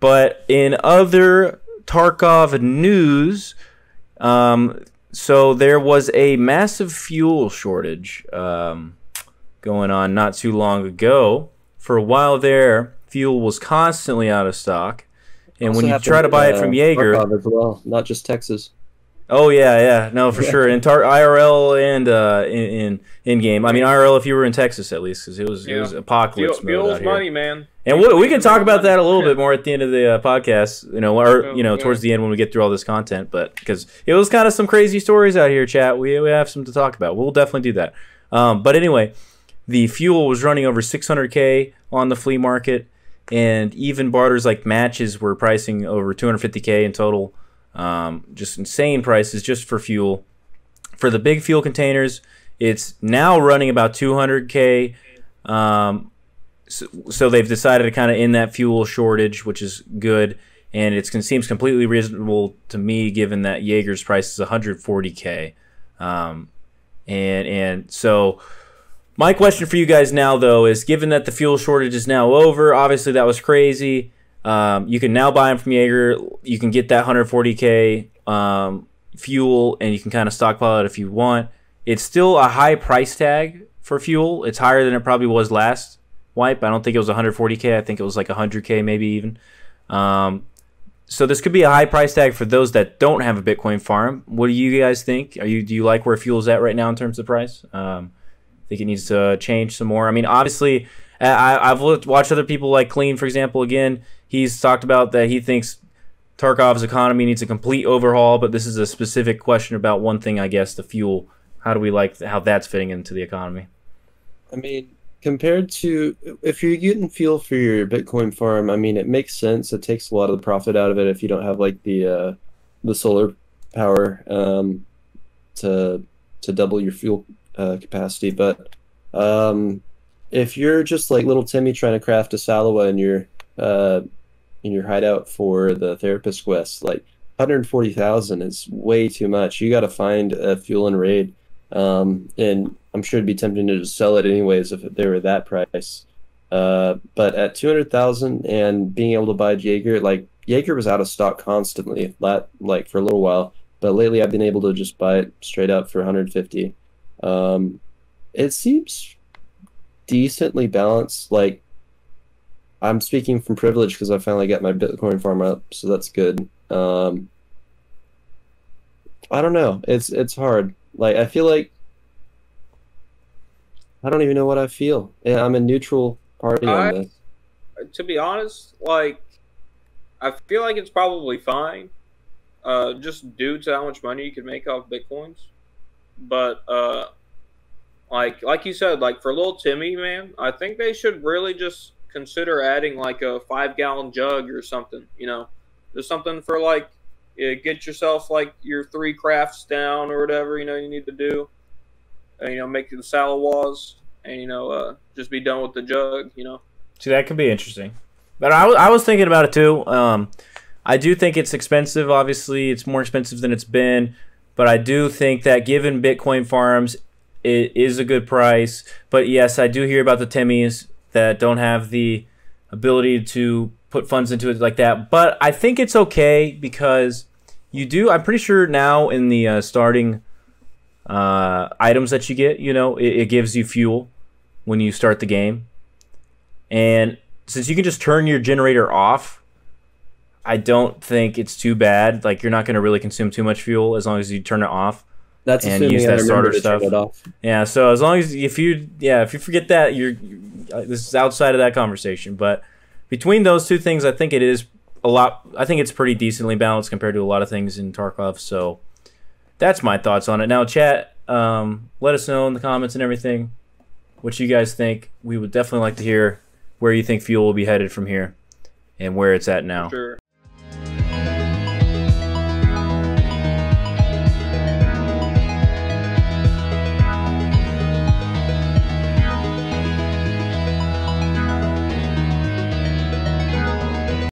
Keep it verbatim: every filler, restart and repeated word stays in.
But in other Tarkov news, um, so there was a massive fuel shortage um, going on not too long ago. For a while there, fuel was constantly out of stock. And also when you try to buy it from uh, Jaeger... Tarkov as well, not just Texas. Oh, yeah, yeah. No, for yeah. sure. In tar I R L and uh, in, in in game. I mean, I R L if you were in Texas, at least, because it was, yeah. it was apocalypse Fuel, mode Fuel's out here. money, man. And we, we can talk about that a little bit more at the end of the uh, podcast, you know, or, you know, towards the end when we get through all this content. But because it was kind of some crazy stories out here, chat. We, we have some to talk about. We'll definitely do that. Um, but anyway, the fuel was running over six hundred K on the flea market. And even barters like matches were pricing over two hundred fifty K in total. Um, just insane prices just for fuel. For the big fuel containers, it's now running about two hundred K. Um, So, so they've decided to kind of end that fuel shortage, which is good, and it seems completely reasonable to me, given that Jaeger's price is one hundred forty K. Um, and and so my question for you guys now, though, is given that the fuel shortage is now over, obviously that was crazy. Um, you can now buy them from Jaeger. You can get that one hundred forty K um, fuel, and you can kind of stockpile it if you want. It's still a high price tag for fuel. It's higher than it probably was last wipe. I don't think it was one hundred forty K. I think it was like one hundred K maybe even. Um, so this could be a high price tag for those that don't have a Bitcoin farm. What do you guys think? Are you do you like where fuel's at right now in terms of price? Um, I think it needs to change some more. I mean, obviously, I, I've looked, watched other people like Clean, for example. Again, he's talked about that he thinks Tarkov's economy needs a complete overhaul, but this is a specific question about one thing, I guess, the fuel. How do we like how that's fitting into the economy? I mean, compared to if you're getting fuel for your Bitcoin farm, I mean, it makes sense. It takes a lot of the profit out of it if you don't have like the uh, the solar power um, to to double your fuel uh, capacity. But um, if you're just like little Timmy trying to craft a Salwa in your uh, in your hideout for the therapist quest, like one hundred forty thousand is way too much. You got to find a fuel and raid. Um, and I'm sure it'd be tempting to just sell it anyways if they were that price. Uh, but at two hundred thousand and being able to buy Jaeger, like Jaeger was out of stock constantly, like for a little while. But lately, I've been able to just buy it straight up for one hundred fifty. Um, it seems decently balanced. Like I'm speaking from privilege because I finally got my Bitcoin farm up, so that's good. Um, I don't know. It's it's hard. Like, I feel like I don't even know what I feel. Yeah, I'm a neutral party I, on this. To be honest, like, I feel like it's probably fine, uh, just due to how much money you can make off Bitcoins. But, uh, like, like you said, like, for little Timmy, man, I think they should really just consider adding, like, a five-gallon jug or something, you know? Just something for, like, get yourself like your three crafts down or whatever, you know, you need to do, uh, you know, make the Salwas and, you know, uh, just be done with the jug, you know. See, that could be interesting. But I, I was thinking about it too. Um, I do think it's expensive. Obviously, it's more expensive than it's been. But I do think that given Bitcoin farms, it is a good price. But yes, I do hear about the Timmies that don't have the ability to put funds into it like that. But I think it's okay because you do, I'm pretty sure now in the uh, starting uh, items that you get, you know, it, it gives you fuel when you start the game. And since you can just turn your generator off, I don't think it's too bad. Like, you're not going to really consume too much fuel as long as you turn it off. That's and assuming use that I starter stuff. Turn it off. Yeah, so as long as if you, yeah, if you forget that, you're, this is outside of that conversation. But between those two things, I think it is a lot. I think it's pretty decently balanced compared to a lot of things in Tarkov. So that's my thoughts on it. Now, chat, um, let us know in the comments and everything what you guys think. We would definitely like to hear where you think fuel will be headed from here and where it's at now. Sure.